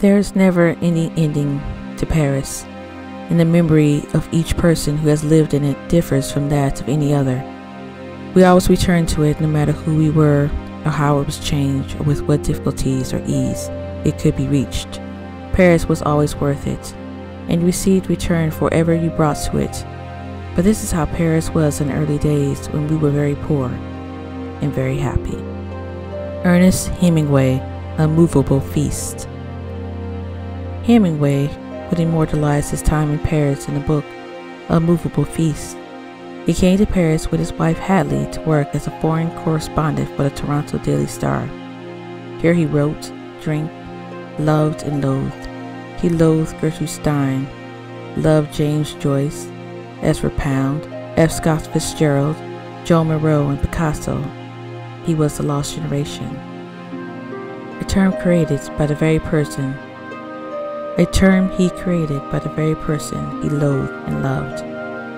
There's never any ending to Paris, and the memory of each person who has lived in it differs from that of any other. We always return to it, no matter who we were, or how it was changed, or with what difficulties or ease it could be reached. Paris was always worth it, and received return for ever you brought to it. But this is how Paris was in early days, when we were very poor and very happy. Ernest Hemingway, A Moveable Feast. Hemingway would immortalize his time in Paris in the book, A Moveable Feast. He came to Paris with his wife Hadley to work as a foreign correspondent for the Toronto Daily Star. Here he wrote, drank, loved and loathed. He loathed Gertrude Stein, loved James Joyce, Ezra Pound, F. Scott Fitzgerald, Joe Moreau, and Picasso. He was the lost generation. A term he created by the very person he loathed and loved,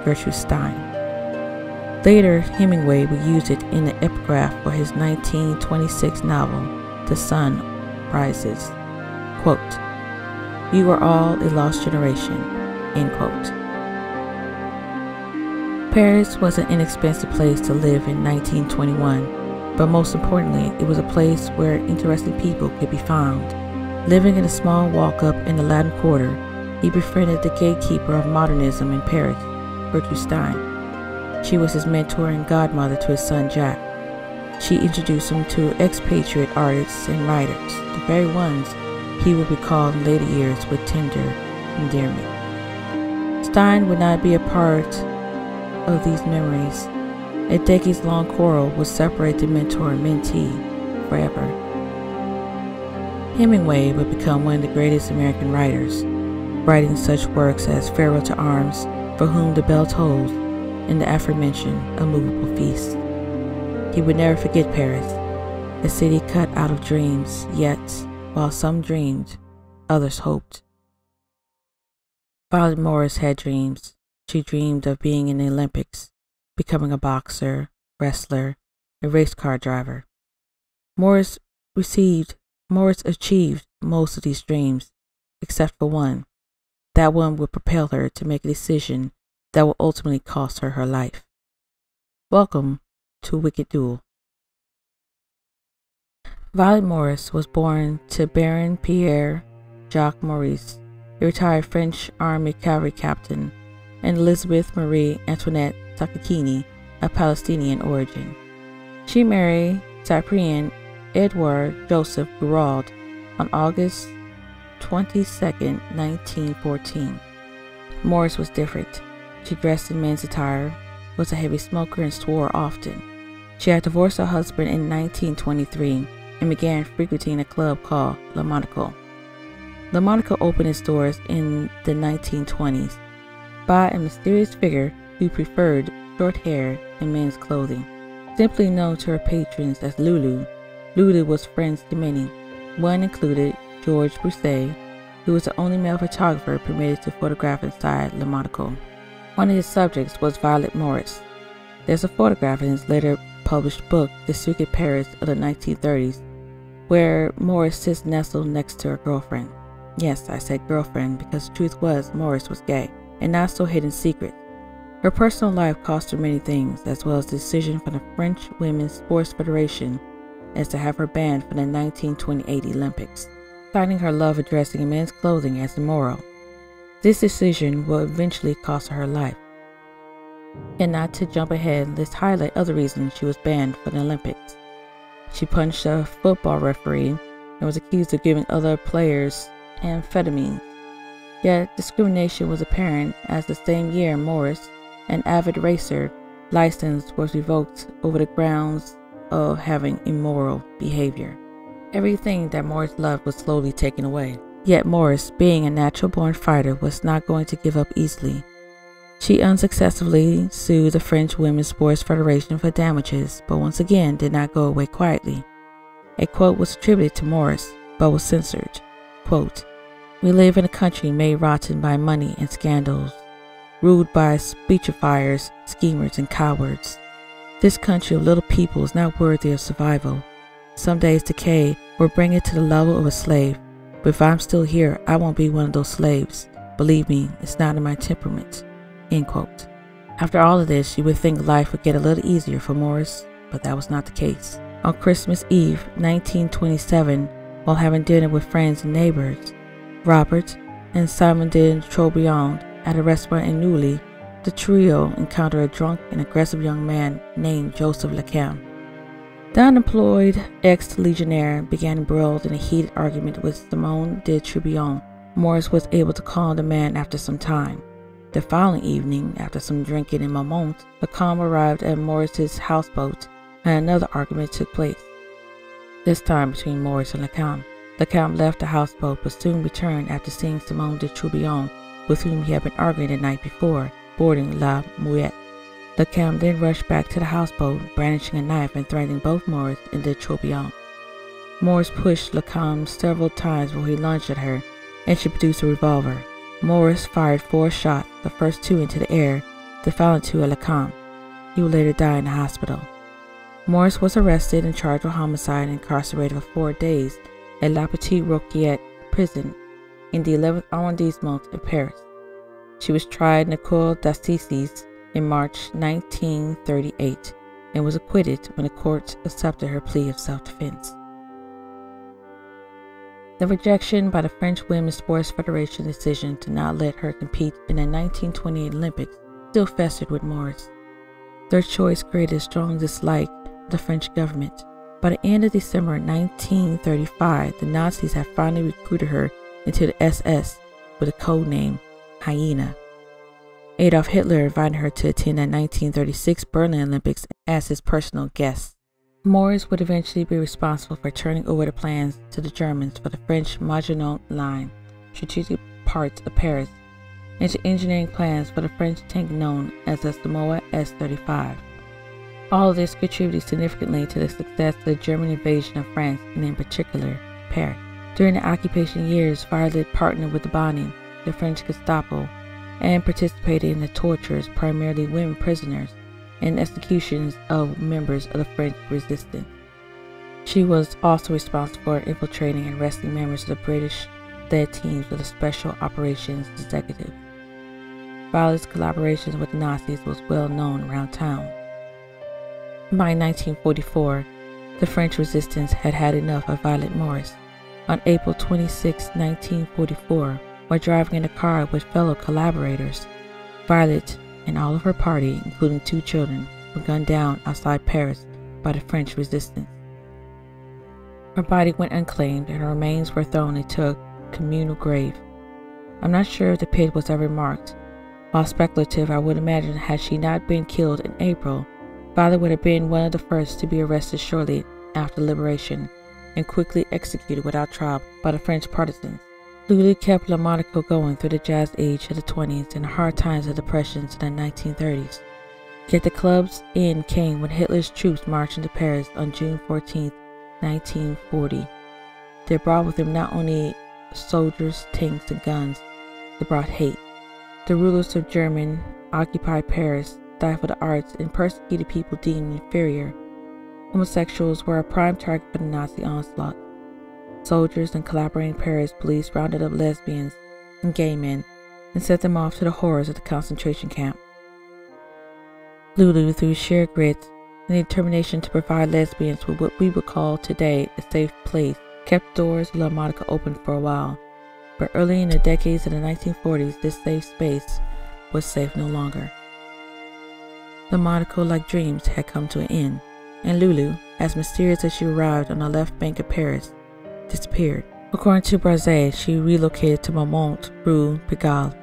Gertrude Stein. Later, Hemingway would use it in the epigraph for his 1926 novel, The Sun Rises. Quote, "You are all a lost generation," end quote. Paris was an inexpensive place to live in 1921, but most importantly, it was a place where interesting people could be found. Living in a small walk-up in the Latin Quarter, he befriended the gatekeeper of modernism in Paris, Gertrude Stein. She was his mentor and godmother to his son Jack. She introduced him to expatriate artists and writers, the very ones he would recall in later years with tender endearment. Stein would not be a part of these memories. A decades-long quarrel would separate the mentor and mentee forever. Hemingway would become one of the greatest American writers, writing such works as Farewell to Arms, For Whom the Bell Tolls, in the aforementioned A Moveable Feast. He would never forget Paris, a city cut out of dreams, yet, while some dreamed, others hoped. Violet Morris had dreams. She dreamed of being in the Olympics, becoming a boxer, wrestler, and race car driver. Morris achieved most of these dreams, except for one. That one would propel her to make a decision that will ultimately cost her her life. Welcome to Wicked Duel. Violet Morris was born to Baron Pierre Jacques Maurice, a retired French Army cavalry captain, and Elizabeth Marie Antoinette Sacchini, of Palestinian origin. She married Cyprien Edward Joseph Beraud on August 22, 1914. Morris was different. She dressed in men's attire, was a heavy smoker, and swore often. She had divorced her husband in 1923 and began frequenting a club called La Monaco. La Monaco opened its doors in the 1920s by a mysterious figure who preferred short hair and men's clothing. Simply known to her patrons as Lulu, Lulu was friends to many. One included George Broussais, who was the only male photographer permitted to photograph inside La Monaco. One of his subjects was Violet Morris. There's a photograph in his later published book, The Secret Paris of the 1930s, where Morris sits nestled next to her girlfriend. Yes, I said girlfriend because the truth was Morris was gay, and not so hidden secret. Her personal life cost her many things, as well as the decision from the French Women's Sports Federation as to have her banned from the 1928 Olympics, citing her love of dressing in men's clothing as immoral. This decision will eventually cost her life. And not to jump ahead, let's highlight other reasons she was banned from the Olympics. She punched a football referee and was accused of giving other players amphetamines. Yet discrimination was apparent, as the same year Morris, an avid racer, license was revoked over the grounds of having immoral behavior. Everything that Morris loved was slowly taken away. Yet Morris, being a natural-born fighter, was not going to give up easily. She unsuccessfully sued the French Women's Sports Federation for damages, but once again did not go away quietly. A quote was attributed to Morris, but was censored. Quote, "We live in a country made rotten by money and scandals, ruled by speechifiers, schemers, and cowards. This country of little people is not worthy of survival. Some day's decay will bring it to the level of a slave, But if I'm still here, I won't be one of those slaves. Believe me, it's not in my temperament." End quote. After all of this, you would think life would get a little easier for Morris, but that was not the case. On Christmas Eve, 1927, while having dinner with friends and neighbors, Robert and Simon de Trobriand at a restaurant in Neuilly, the trio encounter a drunk and aggressive young man named Joseph LeCam. The unemployed ex-legionnaire began embroiled in a heated argument with Simon de Trobriand. Morris was able to calm the man after some time. The following evening, after some drinking in Montmartre, LeCam arrived at Morris's houseboat and another argument took place, this time between Morris and LeCam. LeCam left the houseboat but soon returned after seeing Simon de Trobriand, with whom he had been arguing the night before, boarding La Mouette. LeCam then rushed back to the houseboat, brandishing a knife and threatening both Morris and de Trobriand. Morris pushed LeCam several times while he lunged at her, and she produced a revolver. Morris fired 4 shots, the first 2 into the air, the following 2 at LeCam. He would later die in the hospital. Morris was arrested and charged with homicide and incarcerated for 4 days at La Petite Roquette prison in the 11th arrondissement in Paris. She was tried in the Cour d'Assises in March 1938 and was acquitted when the courts accepted her plea of self-defense. The rejection by the French Women's Sports Federation decision to not let her compete in the 1928 Olympics still festered with Morris. Their choice created a strong dislike of the French government. By the end of December 1935, the Nazis had finally recruited her into the SS with a code name, Hyena. Adolf Hitler invited her to attend the 1936 Berlin Olympics as his personal guest. Morris would eventually be responsible for turning over the plans to the Germans for the French Maginot Line, strategic parts of Paris, and to engineering plans for the French tank known as the Samoa S-35. All of this contributed significantly to the success of the German invasion of France, and in particular, Paris. During the occupation years, Violet partnered with the Bonnie, the French Gestapo, and participated in the tortures, primarily women prisoners, and executions of members of the French Resistance. She was also responsible for infiltrating and arresting members of the British-led teams of the Special Operations Executive. Violet's collaborations with the Nazis was well known around town. By 1944, the French Resistance had had enough of Violet Morris. On April 26, 1944, while driving in a car with fellow collaborators, Violet and all of her party, including 2 children, were gunned down outside Paris by the French Resistance. Her body went unclaimed and her remains were thrown into a communal grave. I'm not sure if the pit was ever marked. While speculative, I would imagine had she not been killed in April, Violet would have been one of the first to be arrested shortly after liberation and quickly executed without trial by the French partisans. Lulu kept La Monaco going through the jazz age of the 20s and the hard times of depressions in the 1930s. Yet the club's end came when Hitler's troops marched into Paris on June 14, 1940. They brought with them not only soldiers, tanks, and guns, they brought hate. The rulers of German occupied Paris, stifled the arts, and persecuted people deemed inferior. Homosexuals were a prime target for the Nazi onslaught. Soldiers and collaborating Paris police rounded up lesbians and gay men and set them off to the horrors of the concentration camp. Lulu, through sheer grit and the determination to provide lesbians with what we would call today a safe place, kept doors of La Monaco open for a while, but early in the decades of the 1940s, this safe space was safe no longer. La Monaco, like dreams, had come to an end, and Lulu, as mysterious as she arrived on the left bank of Paris, disappeared. According to Brazet, she relocated to Montmartre, Rue Pigalle.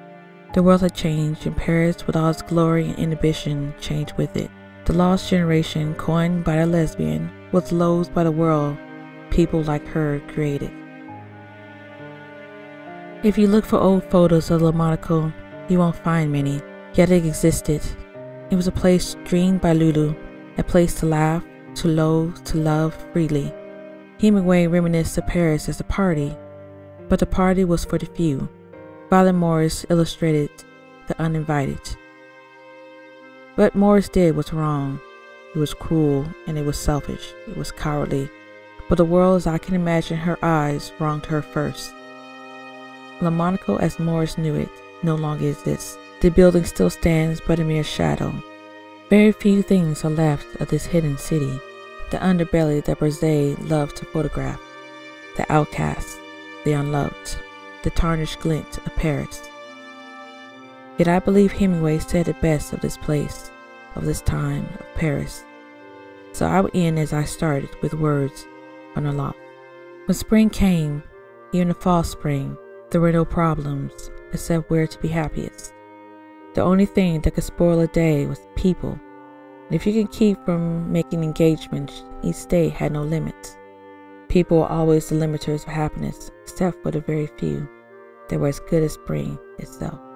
The world had changed, and Paris, with all its glory and inhibition, changed with it. The lost generation, coined by the lesbian, was loathed by the world people like her created. If you look for old photos of La Monaco, you won't find many, yet it existed. It was a place dreamed by Lulu, a place to laugh, to loathe, to love freely. Hemingway reminisced of Paris as a party, but the party was for the few. Violet Morris illustrated the uninvited. What Morris did was wrong. It was cruel and it was selfish. It was cowardly. But the world, as I can imagine her eyes, wronged her first. La Monaco as Morris knew it no longer exists. The building still stands but a mere shadow. Very few things are left of this hidden city, the underbelly that Brazet loved to photograph, the outcasts, the unloved, the tarnished glint of Paris. Yet I believe Hemingway said it best of this place, of this time, of Paris. So I would end as I started with words on a lot. When spring came, even the fall spring, there were no problems except where to be happiest. The only thing that could spoil a day was people. And if you could keep from making engagements, each day had no limits. People are always the limiters of happiness, except for the very few that were as good as spring itself.